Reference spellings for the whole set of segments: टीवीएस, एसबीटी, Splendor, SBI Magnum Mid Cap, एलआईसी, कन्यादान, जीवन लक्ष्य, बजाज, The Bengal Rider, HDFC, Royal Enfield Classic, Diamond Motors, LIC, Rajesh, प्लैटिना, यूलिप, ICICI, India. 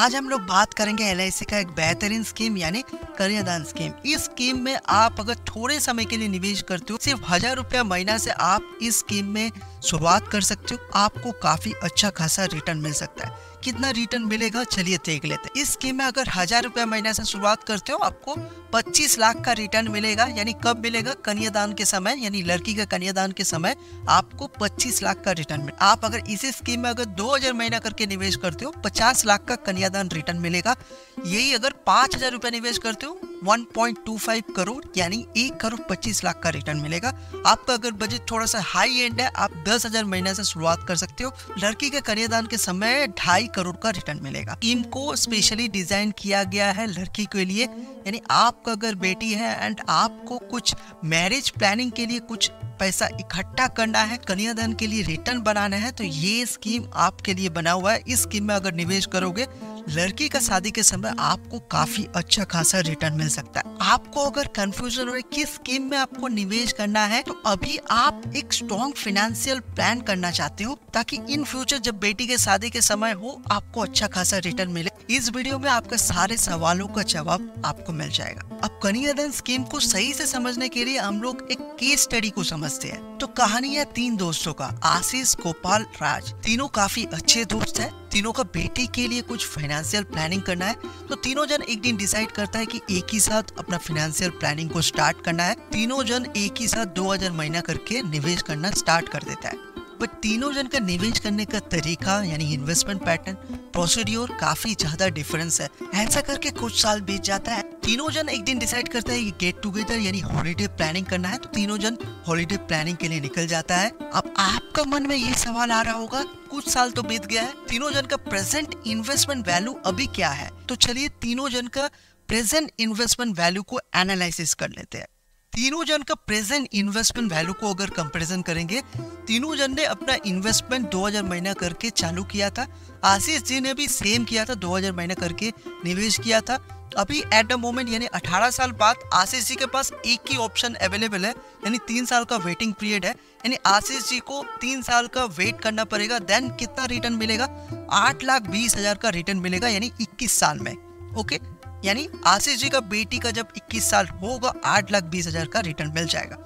आज हम लोग बात करेंगे एलआईसी का एक बेहतरीन स्कीम यानी कन्यादान स्कीम। इस स्कीम में आप अगर थोड़े समय के लिए निवेश करते हो, सिर्फ 1000 रुपया महीना से आप इस स्कीम में शुरुआत कर सकते हो। आपको काफी अच्छा खासा रिटर्न मिल सकता है। कितना रिटर्न मिलेगा चलिए देख लेते हैं। इस स्कीम में अगर 1000 रुपया महीना से शुरुआत करते हो आपको 25 लाख का रिटर्न मिलेगा। यानी कब मिलेगा? कन्यादान के समय, यानी लड़की का कन्यादान के समय आपको 25 लाख का रिटर्न मिलेगा। आप अगर इसी स्कीम में अगर 2000 महीना करके निवेश करते हो 50 लाख का कन्यादान रिटर्न मिलेगा। यही अगर 5000 रुपया निवेश करते हो 1.25 करोड़ यानी 1 करोड़ 25 लाख का रिटर्न मिलेगा। आपका अगर बजट थोड़ा सा हाई एंड है आप 10,000 महीने से शुरुआत कर सकते हो। लड़की के कन्यादान के समय 2.5 करोड़ का रिटर्न मिलेगा। स्कीम को स्पेशली डिजाइन किया गया है लड़की के लिए, यानी आपका अगर बेटी है एंड आपको कुछ मैरिज प्लानिंग के लिए कुछ पैसा इकट्ठा करना है, कन्यादान के लिए रिटर्न बनाना है, तो ये स्कीम आपके लिए बना हुआ है। इस स्कीम में अगर निवेश करोगे लड़की का शादी के समय आपको काफी अच्छा खासा रिटर्न मिल सकता है। आपको अगर कंफ्यूजन हो किस स्कीम में आपको निवेश करना है तो अभी आप एक स्ट्रॉन्ग फाइनेंशियल प्लान करना चाहते हो ताकि इन फ्यूचर जब बेटी के शादी के समय हो आपको अच्छा खासा रिटर्न मिले। इस वीडियो में आपके सारे सवालों का जवाब आपको मिल जाएगा। अब कन्यादान स्कीम को सही से समझने के लिए हम लोग एक केस स्टडी को समझते हैं। तो कहानी है 3 दोस्तों का, आशीष, गोपाल, राज। तीनों काफी अच्छे दोस्त हैं। तीनों का बेटी के लिए कुछ फाइनेंशियल प्लानिंग करना है, तो तीनों जन एक दिन डिसाइड करता है कि एक ही साथ अपना फाइनेंशियल प्लानिंग को स्टार्ट करना है। तीनों जन एक ही साथ 2000 महीना करके निवेश करना स्टार्ट कर देता है। बट तीनों जन का निवेश करने का तरीका यानी इन्वेस्टमेंट पैटर्न, प्रोसीड्योर काफी ज्यादा डिफरेंस है। ऐसा करके कुछ साल बीत जाता है। तीनों जन एक दिन डिसाइड करता है कि गेट टुगेदर यानी हॉलीडे प्लानिंग करना है, तो तीनों जन हॉलीडे प्लानिंग के लिए निकल जाता है। अब आपका मन में ये सवाल आ रहा होगा कुछ साल तो बीत गया है, तीनों जन का प्रेजेंट इन्वेस्टमेंट वैल्यू अभी क्या है? तो चलिए तीनों जन का प्रेजेंट इन्वेस्टमेंट वैल्यू को एनालिसिस कर लेते हैं। तीनों जन का प्रेजेंट इन्वेस्टमेंट वैल्यू को अगर कंपेरिजन करेंगे, तीनों जन ने अपना इन्वेस्टमेंट 2000 महीना करके चालू किया था। आशीष जी ने भी सेम किया था, 2000 महीना करके निवेश किया था। अभी एट द मोमेंट यानी 18 साल बाद आशीष जी के पास एक ही ऑप्शन अवेलेबल है, यानी 3 साल का वेटिंग पीरियड है। यानी आशीष जी को 3 साल का वेट करना पड़ेगा। देन कितना रिटर्न मिलेगा? 8,20,000 का रिटर्न मिलेगा यानी 21 साल में। ओके, यानी आशीष जी का बेटी का जब 21 साल होगा 8,20,000 का रिटर्न मिल जाएगा।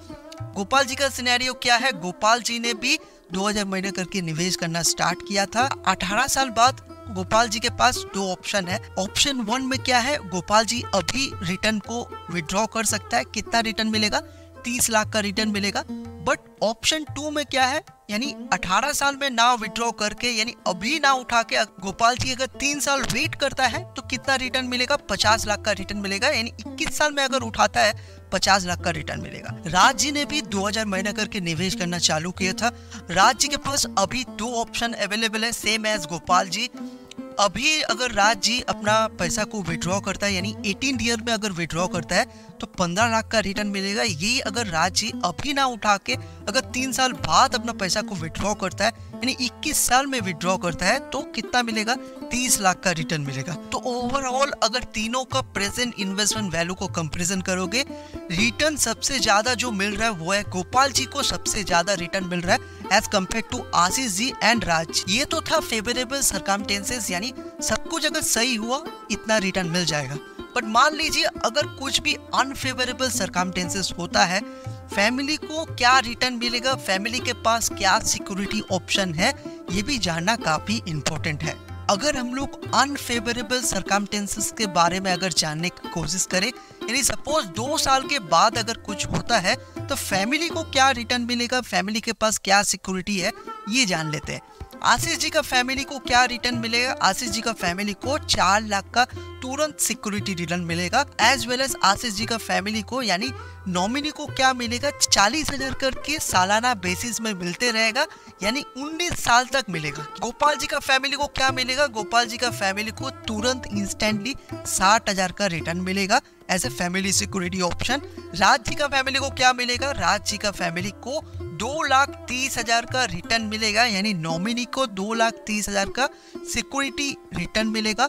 गोपाल जी का सिनेरियो क्या है? गोपाल जी ने भी 2000 महीने करके निवेश करना स्टार्ट किया था। 18 साल बाद गोपाल जी के पास 2 ऑप्शन है। ऑप्शन 1 में क्या है? गोपाल जी अभी रिटर्न को विड्रॉ कर सकता है। कितना रिटर्न मिलेगा? 30 लाख का रिटर्न मिलेगा। बट ऑप्शन 2 में क्या है? यानी 18 साल में ना विड्रॉ करके यानी अभी ना उठा के गोपाल जी अगर 3 साल वेट करता है तो कितना रिटर्न मिलेगा? 50 लाख का रिटर्न मिलेगा। यानी 21 साल में अगर उठाता है 50 लाख का रिटर्न मिलेगा। राज जी ने भी 2000 महीना करके निवेश करना चालू किया था। राज जी के पास अभी 2 ऑप्शन अवेलेबल है, सेम एज गोपाल जी। अभी अगर राज जी अपना पैसा को विड्रॉ करता है यानी 18 ईयर में अगर विड्रॉ करता है तो 15 लाख का रिटर्न मिलेगा। यही अगर राज जी अभी ना उठा के अगर 3 साल बाद अपना पैसा को विड्रॉ करता है यानी 21 साल में विड्रॉ करता है तो कितना मिलेगा? 30 लाख का रिटर्न मिलेगा। तो ओवरऑल अगर तीनों का प्रेजेंट इन्वेस्टमेंट वैल्यू को कंपेरिजन करोगे, रिटर्न सबसे ज्यादा जो मिल रहा है वो है गोपाल जी को सबसे ज्यादा रिटर्न मिल रहा है as compare to Ashish ji and Raj. ये तो था फेवरेबल सर्कमस्टेंसेस, यानी सब कुछ अगर सही हुआ इतना रिटर्न मिल जाएगा। बट मान लीजिए अगर कुछ भी अनफेवरेबल सर्कमस्टेंसेस होता है, फैमिली को क्या रिटर्न मिलेगा, फैमिली के पास क्या सिक्योरिटी ऑप्शन है, ये भी जानना काफी इम्पोर्टेंट है। अगर हम लोग अनफेवरेबल सर्कमस्टेंसेस के बारे में अगर जानने की कोशिश करें, यानी सपोज 2 साल के बाद अगर कुछ होता है तो फैमिली को क्या रिटर्न मिलेगा, फैमिली के पास क्या सिक्योरिटी है, ये जान लेते हैं। आशीष जी का फैमिली को क्या रिटर्न मिलेगा? आशीष जी का फैमिली को 4 लाख का तुरंत सिक्योरिटी रिटर्न मिलेगा। As well as Ashish ji का फैमिली को यानी नॉमिनी को क्या मिलेगा? 40,000 करके सालाना बेसिस में मिलते रहेगा यानी 19 साल तक मिलेगा। गोपाल जी का फैमिली को क्या मिलेगा? गोपाल जी का फैमिली को तुरंत इंस्टेंटली 60,000 का रिटर्न मिलेगा as a family security option. Raj ji का फैमिली को क्या मिलेगा? राज जी का फैमिली को 2,30,000 का रिटर्न मिलेगा यानी नॉमिनी को 2,30,000 का सिक्योरिटी रिटर्न मिलेगा।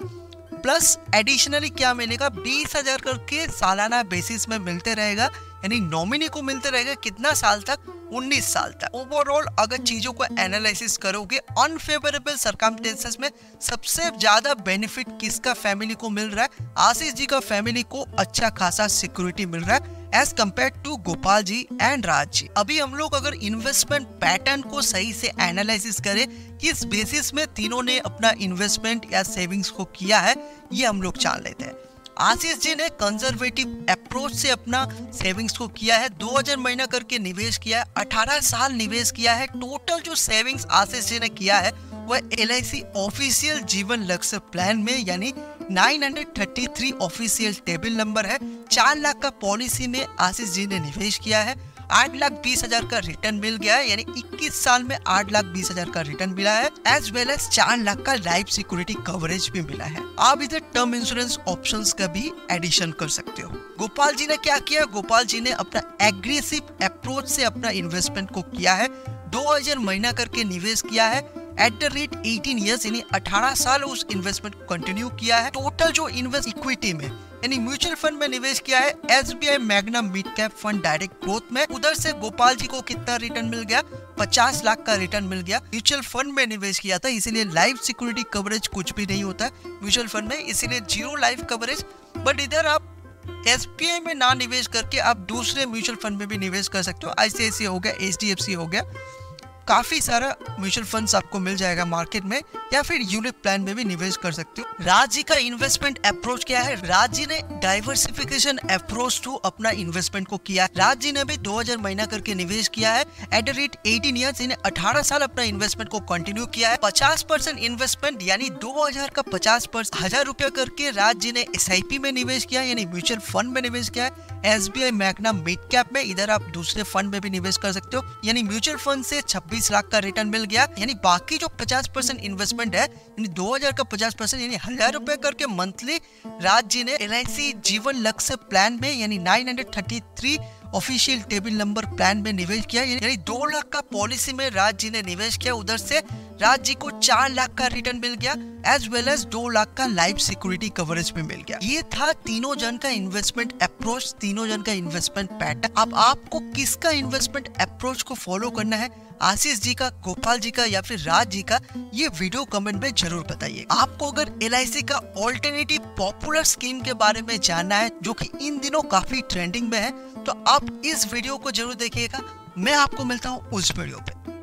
प्लस एडिशनली क्या मिलेगा? 20,000 करके सालाना बेसिस में मिलते रहेगा यानी नॉमिनी को मिलते रहेगा कितना साल तक, 19 साल तक। ओवरऑल अगर चीजों को एनालिसिस करोगे अनफेवरेबल सर्कमस्टेंसेस में सबसे ज्यादा बेनिफिट किसका फैमिली को मिल रहा है, आशीष जी का फैमिली को अच्छा खासा सिक्योरिटी मिल रहा है as compare to Gopal ji and Raj ji. अभी हम लोग अगर इन्वेस्टमेंट पैटर्न को सही से एनालिसिस करें किस बेसिस में तीनों ने अपना इन्वेस्टमेंट या सेविंग्स को किया है, ये हम लोग जान लेते हैं। आशीष जी ने कंजर्वेटिव अप्रोच से अपना सेविंग्स को किया है, 2000 महीना करके निवेश किया है, 18 साल निवेश किया है। टोटल जो सेविंग्स आशीष जी ने किया है वह एलआईसी ऑफिशियल जीवन लक्ष्य प्लान में यानी 933 ऑफिशियल टेबल नंबर है। 4 लाख का पॉलिसी में आशीष जी ने निवेश किया है, 8,20,000 का रिटर्न मिल गया है यानी 21 साल में 8,20,000 का रिटर्न मिला है एज वेल एज 4 लाख का लाइफ सिक्योरिटी कवरेज भी मिला है। आप इधर टर्म इंश्योरेंस ऑप्शंस का भी एडिशन कर सकते हो। गोपाल जी ने क्या किया, गोपाल जी ने अपना एग्रेसिव अप्रोच से अपना इन्वेस्टमेंट को किया है, 2000 महीना करके निवेश किया है। एट द रेट 18 ईयर्स यानी 18 साल उस इन्वेस्टमेंट को कंटिन्यू किया है। टोटल जो इन्वेस्ट इक्विटी में यानी म्यूचुअल फंड में निवेश किया है SBI Magnum mid cap fund direct growth में। उधर से गोपाल जी को कितना रिटर्न मिल गया, 50 लाख का रिटर्न मिल गया। म्यूचुअल फंड में निवेश किया था इसीलिए लाइफ सिक्योरिटी कवरेज कुछ भी नहीं होता म्यूचुअल फंड में, इसीलिए जीरो लाइफ कवरेज। बट इधर आप SBI में ना निवेश करके आप दूसरे म्यूचुअल फंड में भी निवेश कर सकते हो, ICICI हो गया, HDFC हो गया, काफी सारा म्यूचुअल फंड्स आपको मिल जाएगा मार्केट में, या फिर यूलिप प्लान में भी निवेश कर सकते हो। राज जी का इन्वेस्टमेंट अप्रोच क्या है, राज जी ने डाइवर्सिफिकेशन अप्रोच टू अपना इन्वेस्टमेंट को किया। राज जी ने भी 2000 महीना करके निवेश किया है। एट द रेट 18 ईयर्स यानी 18 साल अपना इन्वेस्टमेंट को कंटिन्यू किया है। 50% इन्वेस्टमेंट यानी 2000 का 50% 1000 रुपया करके राज जी ने SIP में निवेश किया यानी म्यूचुअल फंड में निवेश किया है। SBI मैग्नम मिड कैप में इधर आप दूसरे फंड में भी निवेश कर सकते हो यानी म्यूचुअल फंड से 26 लाख का रिटर्न मिल गया। यानी बाकी जो 50% इन्वेस्टमेंट है यानी 2000 का 50% यानी 1000 रुपए करके मंथली राज जी ने LIC जीवन लक्ष्य प्लान में यानी 933 ऑफिशियल टेबल नंबर प्लान में निवेश किया यानी 2 लाख का पॉलिसी में राज जी ने निवेश किया। उधर से राज जी को 4 लाख का रिटर्न मिल गया एज वेल एज 2 लाख का लाइफ सिक्योरिटी कवरेज भी मिल गया। ये था तीनों जन का इन्वेस्टमेंट अप्रोच, तीनों जन का इन्वेस्टमेंट पैटर्न। अब आपको किसका इन्वेस्टमेंट अप्रोच को फॉलो करना है, आशीष जी का, गोपाल जी का या फिर राज जी का, ये वीडियो कमेंट में जरूर बताइए। आपको अगर LIC का ऑल्टरनेटिव पॉपुलर स्कीम के बारे में जानना है जो कि इन दिनों काफी ट्रेंडिंग में है तो आप इस वीडियो को जरूर देखिएगा। मैं आपको मिलता हूँ उस वीडियो पे।